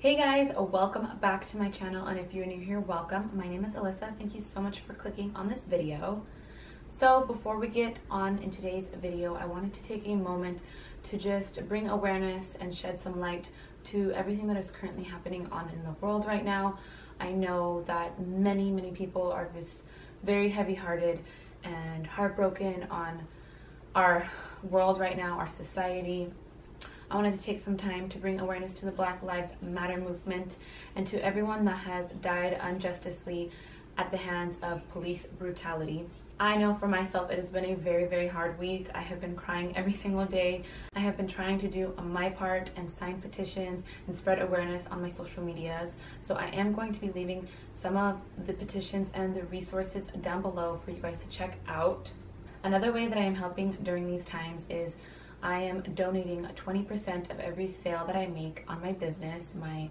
Hey guys, welcome back to my channel, and if you're new here, welcome. My name is Alyssa. Thank you so much for clicking on this video. So before we get on in today's video, I wanted to take a moment to just bring awareness and shed some light to everything that is currently happening on in the world right now. I know that many people are just very heavy-hearted and heartbroken on our world right now, our society. I wanted to take some time to bring awareness to the Black Lives Matter movement and to everyone that has died unjustly at the hands of police brutality. I know for myself it has been a very hard week. I have been crying every single day. I have been trying to do my part and sign petitions and spread awareness on my social medias. So I am going to be leaving some of the petitions and the resources down below for you guys to check out. Another way that I am helping during these times is I am donating 20% of every sale that I make on my business, my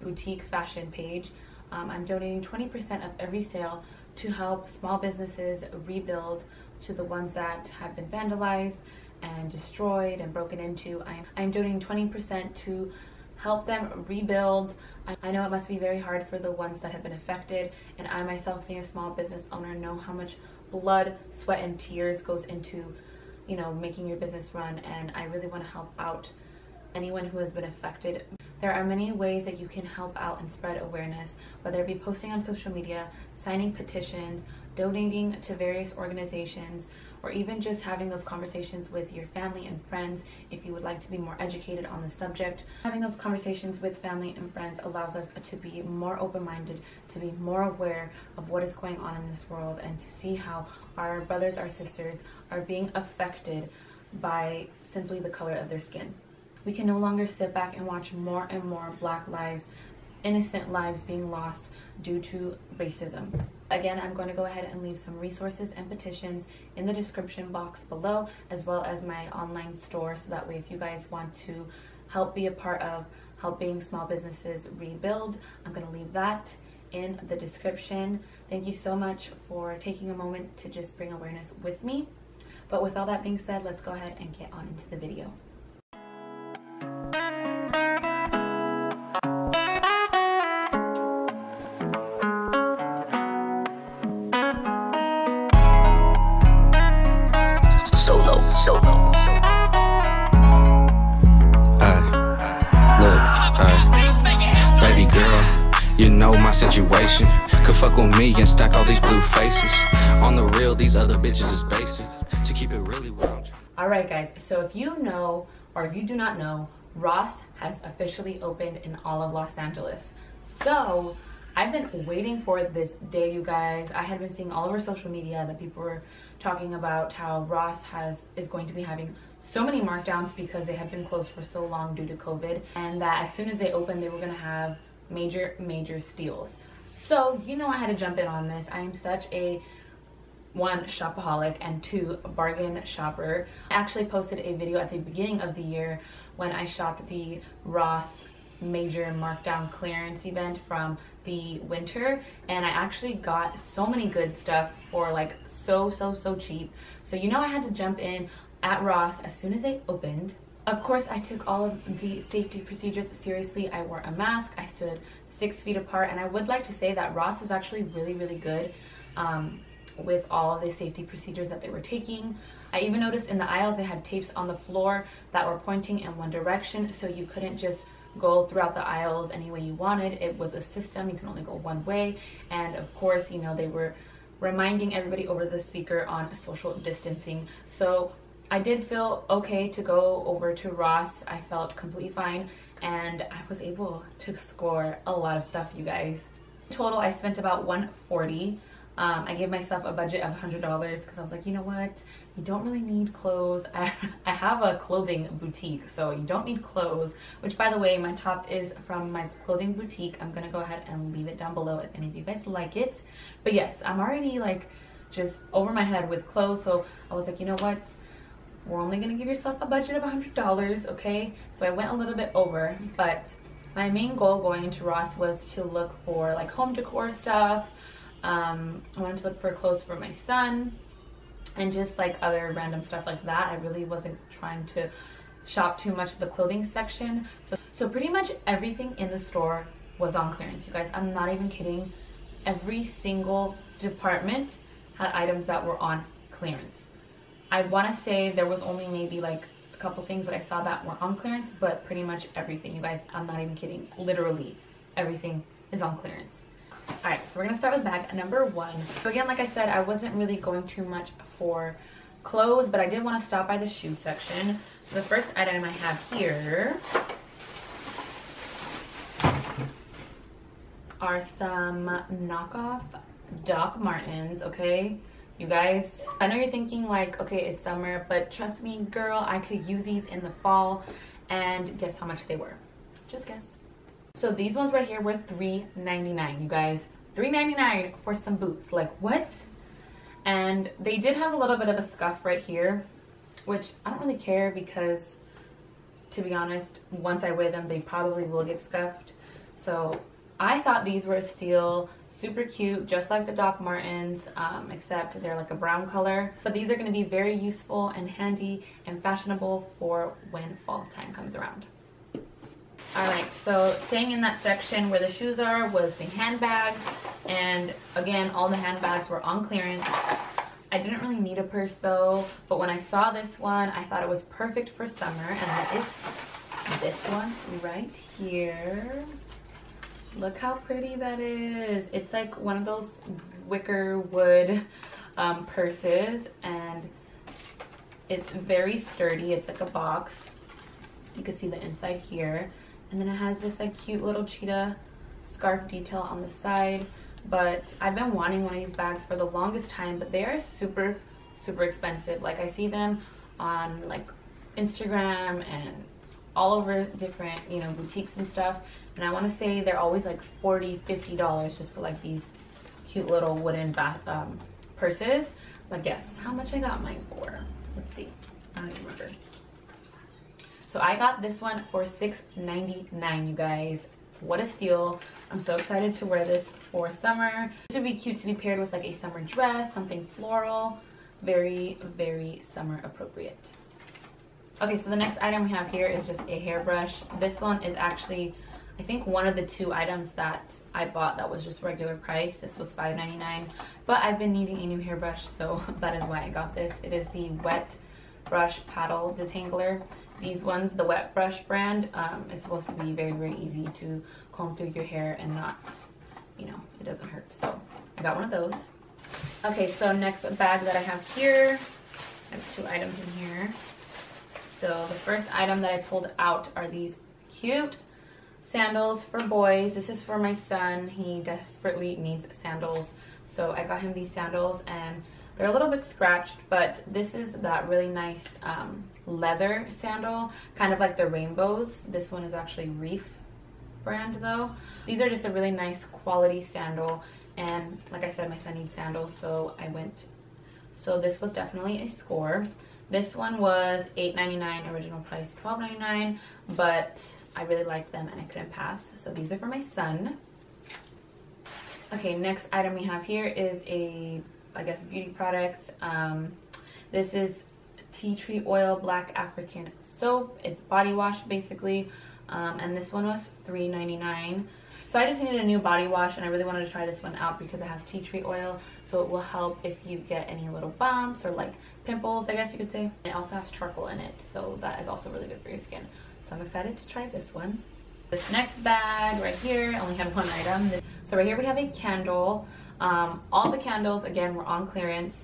boutique fashion page. I'm donating 20% of every sale to help small businesses rebuild to the ones that have been vandalized and destroyed and broken into. I'm donating 20% to help them rebuild. I know it must be very hard for the ones that have been affected, and I myself, being a small business owner, know how much blood, sweat, and tears goes into, you know, making your business run, and I really want to help out anyone who has been affected. There are many ways that you can help out and spread awareness, whether it be posting on social media, signing petitions, donating to various organizations, or even just having those conversations with your family and friends if you would like to be more educated on the subject. Having those conversations with family and friends allows us to be more open-minded, to be more aware of what is going on in this world, and to see how our brothers, our sisters are being affected by simply the color of their skin. We can no longer sit back and watch more and more Black lives, innocent lives being lost due to racism. Again, I'm going to go ahead and leave some resources and petitions in the description box below, as well as my online store, so that way if you guys want to help be a part of helping small businesses rebuild, I'm going to leave that in the description. Thank you so much for taking a moment to just bring awareness with me. But with all that being said, let's go ahead and get on into the video. Situation could fuck with me and stack all these blue faces on the real. These other bitches is basic to keep it really well. All right guys, so if you know or if you do not know, Ross has officially opened in all of Los Angeles. So I've been waiting for this day, you guys. I had been seeing all over social media that people were talking about how Ross is going to be having so many markdowns because they have been closed for so long due to COVID, and that as soon as they opened they were going to have major steals. So you know I had to jump in on this. I am such a one, shopaholic, and two, bargain shopper. I actually posted a video at the beginning of the year when I shopped the Ross major markdown clearance event from the winter, and I actually got so many good stuff for like so cheap. So you know I had to jump in at Ross as soon as they opened. Of course, I took all of the safety procedures seriously. I wore a mask, I stood 6 feet apart, and I would like to say that Ross is actually really good with all the safety procedures that they were taking. I even noticed in the aisles they had tapes on the floor that were pointing in one direction, so you couldn't just go throughout the aisles any way you wanted. It was a system, you can only go one way, and of course, you know, they were reminding everybody over the speaker on social distancing. So I did feel okay to go over to Ross. I felt completely fine, and I was able to score a lot of stuff, you guys. In total, I spent about $140. I gave myself a budget of $100 because I was like, you know what? You don't really need clothes. I have a clothing boutique, so you don't need clothes, which by the way, my top is from my clothing boutique. I'm gonna go ahead and leave it down below if any of you guys like it. But yes, I'm already like just over my head with clothes, so I was like, you know what? We're only gonna give yourself a budget of $100, okay? So I went a little bit over, but my main goal going into Ross was to look for like home decor stuff. I wanted to look for clothes for my son and just like other random stuff like that. I really wasn't trying to shop too much at the clothing section. So So pretty much everything in the store was on clearance, you guys. I'm not even kidding. Every single department had items that were on clearance. I want to say there was only maybe like a couple things that I saw that were on clearance, but pretty much everything, you guys, I'm not even kidding. Literally everything is on clearance. All right, so we're gonna start with bag number one. So again, like I said, I wasn't really going too much for clothes, but I did want to stop by the shoe section. So the first item I have here are some knockoff Doc Martens, okay? You guys, I know you're thinking like, okay, it's summer, but trust me, girl, I could use these in the fall, and guess how much they were? Just guess. So these ones right here were $3.99, you guys. $3.99 for some boots, like what? And they did have a little bit of a scuff right here, which I don't really care because, to be honest, once I wear them, they probably will get scuffed. So I thought these were a steal, super cute, just like the Doc Martens, except they're like a brown color. But these are gonna be very useful and handy and fashionable for when fall time comes around. All right, so staying in that section where the shoes are was the handbags. And again, all the handbags were on clearance. I didn't really need a purse though, but when I saw this one, I thought it was perfect for summer, and that is this one right here. Look how pretty that is. It's like one of those wicker wood purses, and it's very sturdy. It's like a box. You can see the inside here, and then it has this like cute little cheetah scarf detail on the side. But I've been wanting one of these bags for the longest time, but they are super expensive. Like I see them on like Instagram and all over different, you know, boutiques and stuff, and I want to say they're always like $40-$50 just for like these cute little wooden purses. But guess how much I got mine for? Let's see, I don't even remember. So I got this one for $6.99, you guys. What a steal. I'm so excited to wear this for summer. This would be cute to be paired with like a summer dress, something floral. Very, very summer appropriate. Okay, so the next item we have here is just a hairbrush. This one is actually, I think, one of the two items that I bought that was just regular price. This was $5.99, but I've been needing a new hairbrush, so that is why I got this. It is the Wet Brush Paddle Detangler. These ones, the Wet Brush brand, is supposed to be very, very easy to comb through your hair and not, you know, it doesn't hurt. So I got one of those. Okay, so next bag that I have here, I have two items in here. So the first item that I pulled out are these cute sandals for boys. This is for my son. He desperately needs sandals. So I got him these sandals, and they're a little bit scratched, but this is that really nice leather sandal, kind of like the rainbows. This one is actually Reef brand though. These are just a really nice quality sandal, and like I said, my son needs sandals, so I went. So this was definitely a score. This one was $8.99, original price $12.99, but I really liked them and I couldn't pass. So these are for my son. Okay, next item we have here is a, I guess, beauty product. This is tea tree oil black African soap. It's body wash basically, and this one was $3.99. So I just needed a new body wash, and I really wanted to try this one out because it has tea tree oil, so it will help if you get any little bumps or like pimples, I guess you could say. It also has charcoal in it, so that is also really good for your skin. So I'm excited to try this one. This next bag right here, I only had one item. So right here we have a candle. All the candles again were on clearance,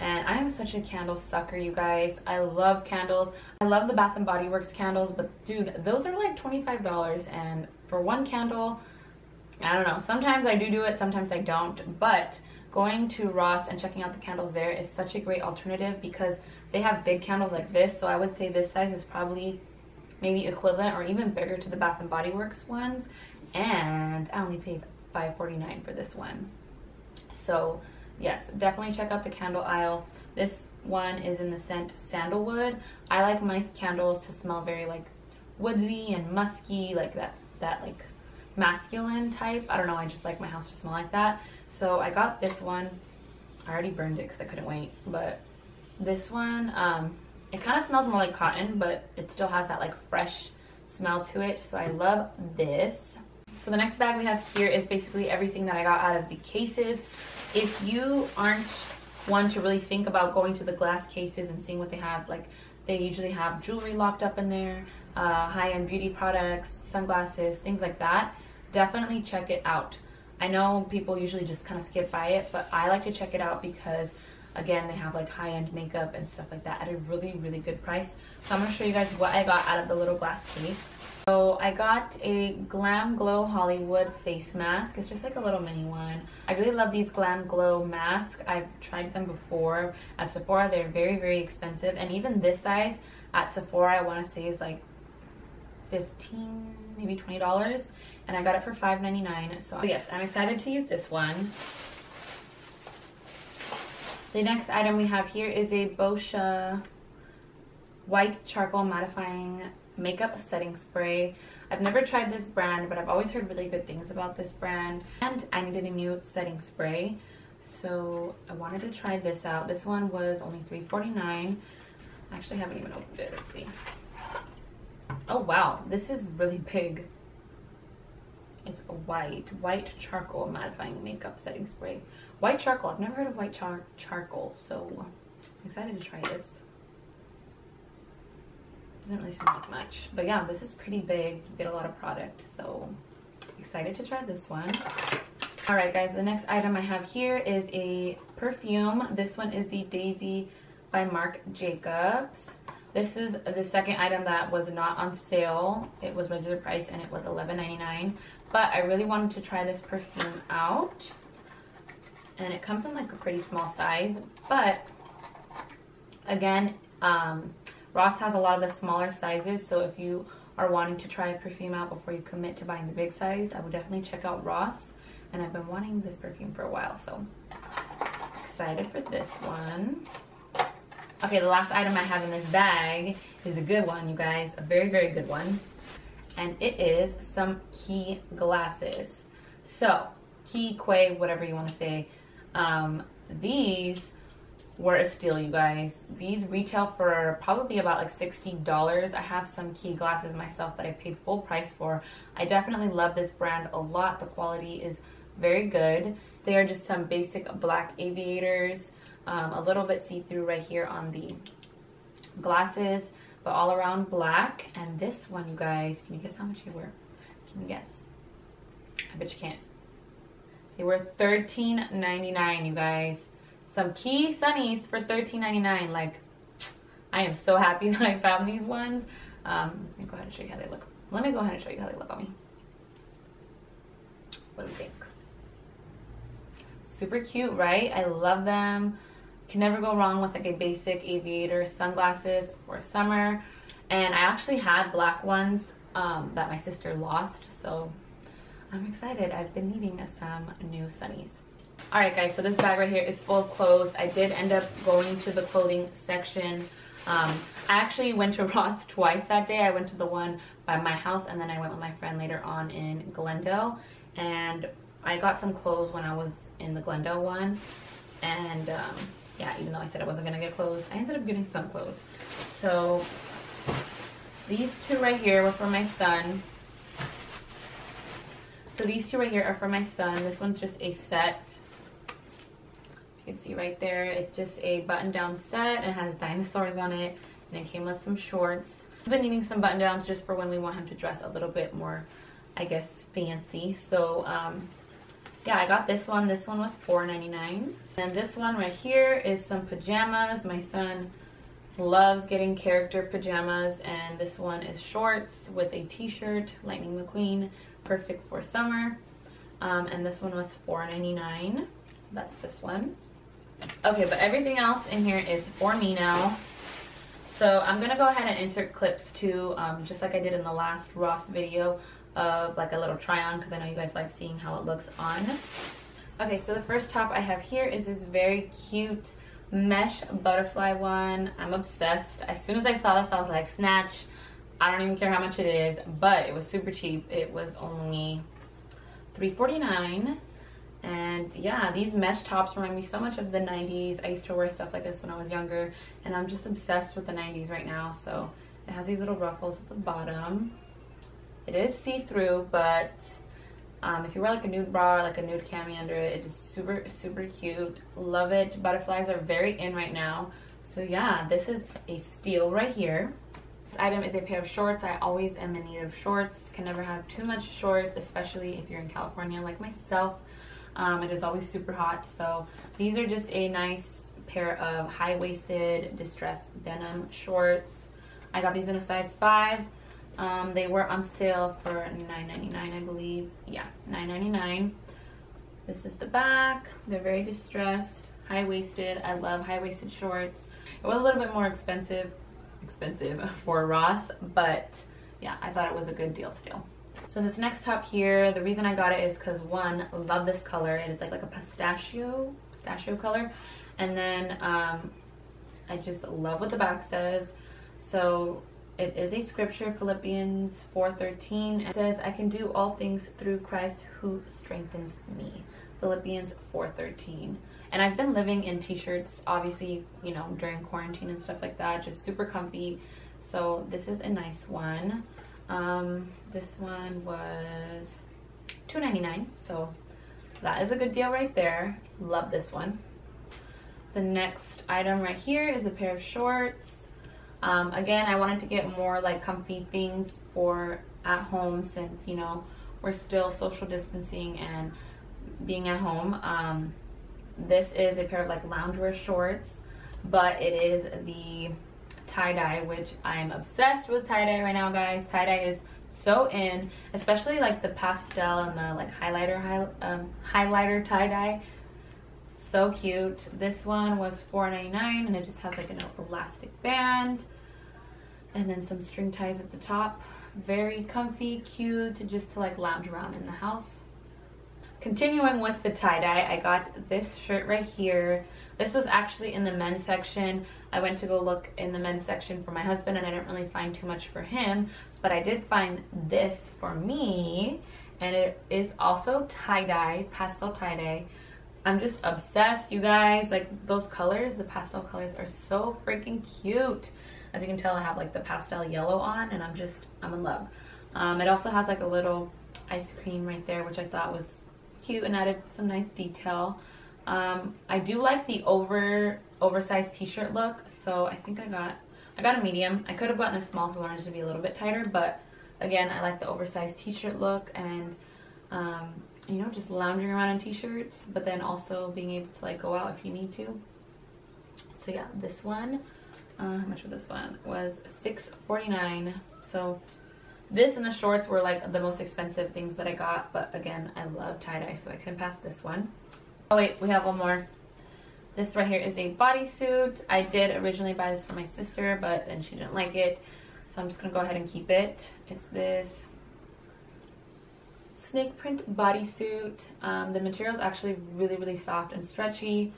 and I am such a candle sucker, you guys. I love candles. I love the Bath and Body Works candles, but dude, those are like $25, and for one candle, I don't know, sometimes I do it, sometimes I don't, but going to Ross and checking out the candles there is such a great alternative because they have big candles like this. So I would say this size is probably maybe equivalent or even bigger to the Bath and Body Works ones, and I only paid $5.49 for this one. So yes, definitely check out the candle aisle. This one is in the scent sandalwood. I like my candles to smell very like woodsy and musky, like that like masculine type. I don't know, I just like my house to smell like that. So I got this one. I already burned it because I couldn't wait, but this one, it kind of smells more like cotton, but it still has that like fresh smell to it, so I love this. So the next bag we have here is basically everything that I got out of the cases. If you aren't one to really think about going to the glass cases and seeing what they have, like they usually have jewelry locked up in there, high-end beauty products, sunglasses, things like that, definitely check it out. I know people usually just kind of skip by it, but I like to check it out because, again, they have like high-end makeup and stuff like that at a really, really good price. So I'm going to show you guys what I got out of the little glass case. So I got a Glam Glow Hollywood face mask. It's just like a little mini one. I really love these Glam Glow masks. I've tried them before at Sephora. They're very, very expensive. And even this size at Sephora, I want to say is like $15, maybe $20. And I got it for $5.99. So yes, I'm excited to use this one. The next item we have here is a Boscia white charcoal mattifying makeup setting spray. I've never tried this brand, but I've always heard really good things about this brand, and I needed a new setting spray, so I wanted to try this out. This one was only $3.49. I actually haven't even opened it. Let's see. Oh wow, this is really big. It's a white charcoal mattifying makeup setting spray. White charcoal, I've never heard of white charcoal, so I'm excited to try this. Doesn't really seem like much, but yeah, this is pretty big. You get a lot of product, so excited to try this one. All right guys, the next item I have here is a perfume. This one is the Daisy by Marc Jacobs. This is the second item that was not on sale. It was regular price and it was $11.99, but I really wanted to try this perfume out, and it comes in like a pretty small size. But again, Ross has a lot of the smaller sizes, so if you are wanting to try a perfume out before you commit to buying the big size, I would definitely check out Ross, and I've been wanting this perfume for a while, so excited for this one. Okay, the last item I have in this bag is a good one, you guys, a very, very good one, and it is some Quay glasses. So, Quay, whatever you want to say, these were a steal, you guys. These retail for probably about like $60. I have some Quay glasses myself that I paid full price for. I definitely love this brand a lot. The quality is very good. They are just some basic black aviators, a little bit see-through right here on the glasses, but all around black. And this one, you guys, can you guess how much they were? Can you guess? I bet you can't. They were $13.99, you guys. Some Quay Sunnies for $13.99. Like, I am so happy that I found these ones. Let me go ahead and show you how they look. Let me go ahead and show you how they look on me. What do you think? Super cute, right? I love them. Can never go wrong with like a basic aviator sunglasses for summer. And I actually had black ones that my sister lost, so I'm excited. I've been needing some new sunnies. Alright guys, so this bag right here is full of clothes. I did end up going to the clothing section. I actually went to Ross twice that day. I went to the one by my house, and then I went with my friend later on in Glendale. And I got some clothes when I was in the Glendale one. And yeah, even though I said I wasn't going to get clothes, I ended up getting some clothes. So these two right here were for my son. So these two right here are for my son. This one's just a set. You can see right there, it's just a button-down set. It has dinosaurs on it, and it came with some shorts. I've been needing some button-downs just for when we want him to dress a little bit more, I guess, fancy. So yeah, I got this one. This one was $4.99. And this one right here is some pajamas. My son loves getting character pajamas, and this one is shorts with a t-shirt, Lightning McQueen, perfect for summer. And this one was $4.99. So that's this one. Okay, but everything else in here is for me now. So I'm going to go ahead and insert clips too, just like I did in the last Ross video, of like a little try on, because I know you guys like seeing how it looks on. Okay, so the first top I have here is this very cute mesh butterfly one. I'm obsessed. As soon as I saw this, I was like, snatch. I don't even care how much it is, but it was super cheap. It was only $3.49. And yeah, these mesh tops remind me so much of the 90s. I used to wear stuff like this when I was younger, and I'm just obsessed with the 90s right now. So it has these little ruffles at the bottom. It is see-through, but if you wear like a nude bra or like a nude cami under it, it is super, super cute. Love it. Butterflies are very in right now. So yeah, this is a steal right here. This item is a pair of shorts. I always am in need of shorts. Can never have too much shorts, especially if you're in California like myself. It is always super hot. So these are just a nice pair of high-waisted distressed denim shorts. I got these in a size 5. They were on sale for $9.99, I believe. Yeah, $9.99. This is the back. They're very distressed, high-waisted. I love high-waisted shorts. It was a little bit more expensive for Ross, but yeah, I thought it was a good deal still. So this next top here, the reason I got it is because, one, love this color. It is like a pistachio color, and then I just love what the back says. So it is a scripture, Philippians 4:13. It says, I can do all things through Christ who strengthens me. Philippians 4:13. And I've been living in t-shirts, obviously, you know, during quarantine and stuff like that, just super comfy. So this is a nice one. This one was $2.99, so that is a good deal right there. Love this one. The next item right here is a pair of shorts. Again, I wanted to get more like comfy things for at home, since, you know, we're still social distancing and being at home. This is a pair of like loungewear shorts, but it is the tie-dye, which I'm obsessed with tie-dye right now, guys. Tie-dye is so in, especially like the pastel and the like highlighter tie-dye. So cute. This one was $4.99, and it just has like an elastic band and then some string ties at the top. Very comfy, cute, just to like lounge around in the house. Continuing with the tie-dye, I got this shirt right here. This was actually in the men's section. I went to go look in the men's section for my husband, and I didn't really find too much for him, but I did find this for me, and it is also tie-dye, pastel tie-dye. I'm just obsessed, you guys. Like, those colors, the pastel colors are so freaking cute. As you can tell, I have like the pastel yellow on, and I'm in love. It also has like a little ice cream right there, which I thought was cute and added some nice detail. I do like the oversized t-shirt look, so I think I got a medium. I could have gotten a small if I wanted to be a little bit tighter, but again, I like the oversized t-shirt look, and you know, just lounging around in t-shirts, but then also being able to like go out if you need to. So yeah, this one, how much was this one? It was $6.49. so this and the shorts were like the most expensive things that I got, but again, I love tie-dye, so I couldn't pass this one. Oh wait, we have one more. This right here is a bodysuit. I did originally buy this for my sister, but then she didn't like it, so I'm just gonna go ahead and keep it. It's this snake print bodysuit. The material is actually really, really soft and stretchy.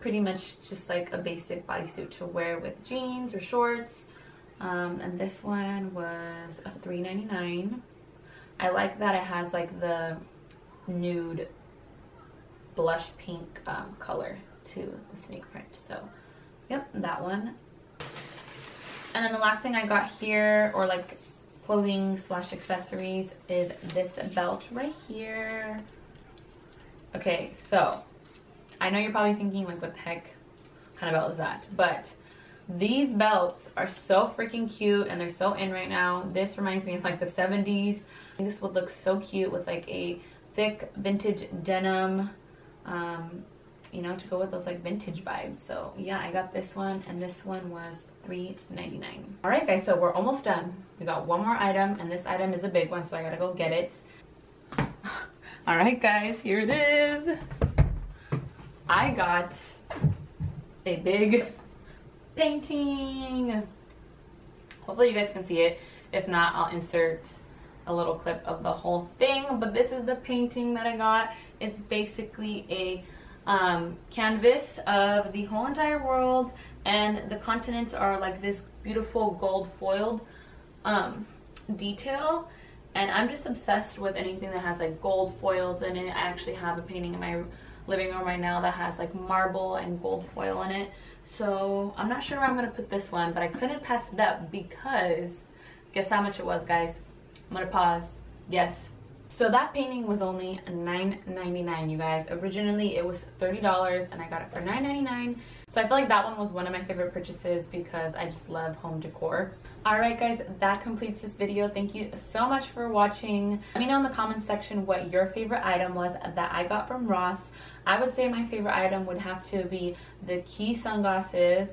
Pretty much just like a basic bodysuit to wear with jeans or shorts. And this one was a $3.99. I like that it has like the nude blush pink color to the snake print. So yep, that one. And then the last thing I got here, or like clothing / accessories, is this belt right here. Okay, so I know you're probably thinking like, what the heck kind of belt is that? But these belts are so freaking cute, and they're so in right now. This reminds me of like the 70s. I think this would look so cute with like a thick vintage denim, you know, to go with those like vintage vibes. So yeah, I got this one, and this one was $3.99. All right, guys, so we're almost done. We got one more item, and this item is a big one, so I gotta go get it. All right, guys, here it is. I got a big painting. Hopefully you guys can see it. If not, I'll insert a little clip of the whole thing. But this is the painting that I got. It's basically a canvas of the whole entire world, and the continents are like this beautiful gold foiled detail, and I'm just obsessed with anything that has like gold foils in it. I actually have a painting in my living room right now that has like marble and gold foil in it. So I'm not sure where I'm gonna put this one, but I couldn't pass it up because guess how much it was, guys? I'm gonna pause. Yes. So that painting was only $9.99, you guys. Originally it was $30 and I got it for $9.99. So I feel like that one was one of my favorite purchases because I just love home decor. Alright guys, that completes this video. Thank you so much for watching. Let me know in the comments section what your favorite item was that I got from Ross. I would say my favorite item would have to be the Quay sunglasses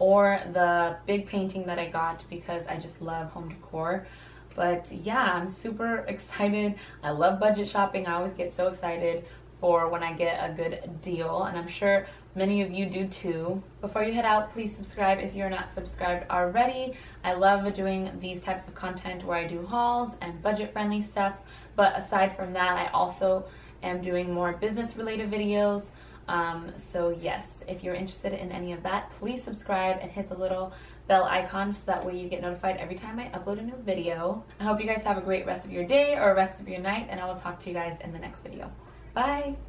or the big painting that I got because I just love home decor. But yeah, I'm super excited. I love budget shopping. I always get so excited for when I get a good deal, and I'm sure many of you do too. Before you head out, please subscribe if you're not subscribed already. I love doing these types of content where I do hauls and budget-friendly stuff, but aside from that, I also am doing more business-related videos. So yes, if you're interested in any of that, please subscribe and hit the little bell icon so that way you get notified every time I upload a new video. I hope you guys have a great rest of your day or rest of your night, and I will talk to you guys in the next video. Bye!